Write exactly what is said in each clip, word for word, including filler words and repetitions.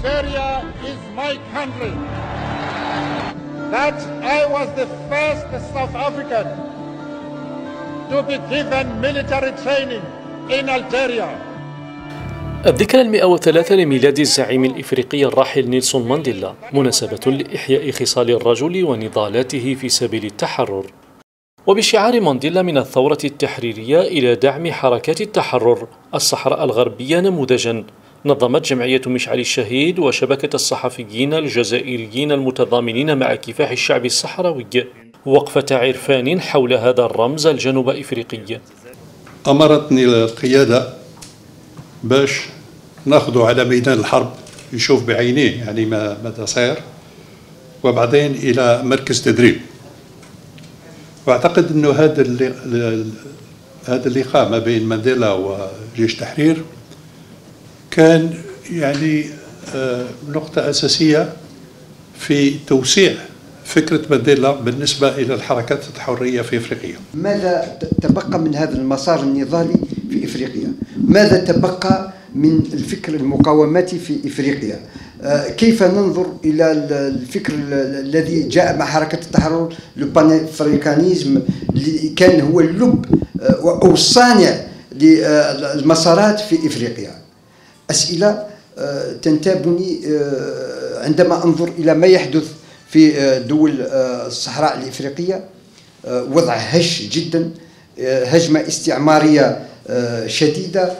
Algeria is my country. That I was the first South African to be given military training in Algeria. الذكرى المئة وثلاثة لميلاد الزعيم الإفريقي الراحل نيلسون مانديلا مناسبة لإحياء خصال الرجل ونضالاته في سبيل التحرر. وبشعار مانديلا من الثورة التحريرية إلى دعم حركات التحرر، الصحراء الغربية نموذجاً، نظمت جمعية مشعل الشهيد وشبكة الصحفيين الجزائريين المتضامنين مع كفاح الشعب الصحراوي وقفة عرفان حول هذا الرمز الجنوب إفريقي. أمرتني القيادة باش ناخذوا على ميدان الحرب يشوف بعينيه يعني ماذا صاير، وبعدين الى مركز تدريب. واعتقد انه هذا هذا اللقاء ما بين مانديلا وجيش التحرير كان يعني نقطه اساسيه في توسيع فكره مانديلا بالنسبه الى الحركات التحرريه في افريقيا. ماذا تبقى من هذا المسار النضالي في افريقيا؟ ماذا تبقى من الفكر المقاوماتي في إفريقيا؟ كيف ننظر إلى الفكر الذي جاء مع حركة التحرر، البانافريكانيزم، اللي كان هو اللب أو الصانع للمسارات في إفريقيا؟ أسئلة تنتابني عندما أنظر إلى ما يحدث في دول الصحراء الإفريقية، وضع هش جدا، هجمة استعمارية شديدة،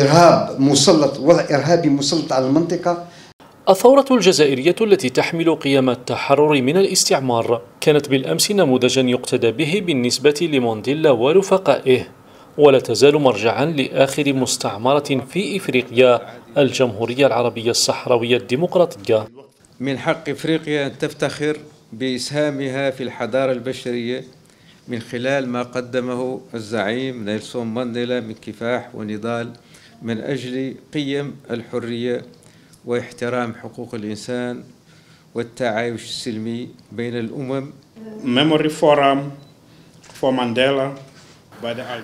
إرهاب مسلط، وضع إرهابي مسلط على المنطقة. الثورة الجزائرية التي تحمل قيم التحرر من الاستعمار كانت بالأمس نموذجا يقتدى به بالنسبة لمانديلا ورفقائه، ولا تزال مرجعا لآخر مستعمرة في إفريقيا، الجمهورية العربية الصحراوية الديمقراطية. من حق إفريقيا أن تفتخر بإسهامها في الحضارة البشرية من خلال ما قدمه الزعيم نيلسون مانديلا من كفاح ونضال من أجل قيم الحرية واحترام حقوق الإنسان والتعايش السلمي بين الأمم.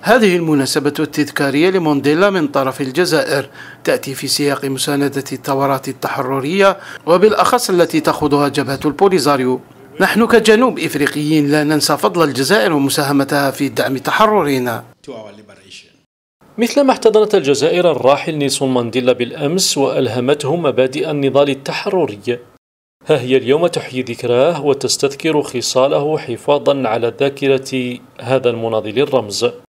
هذه المناسبة التذكارية لمانديلا من طرف الجزائر تأتي في سياق مساندة الثورات التحررية وبالأخص التي تخوضها جبهة البوليزاريو. نحن كجنوب إفريقيين لا ننسى فضل الجزائر ومساهمتها في دعم تحررنا. مثلما احتضنت الجزائر الراحل نيلسون مانديلا بالأمس وألهمته مبادئ النضال التحرري، ها هي اليوم تحيي ذكراه وتستذكر خصاله حفاظا على ذاكرة هذا المناضل الرمز.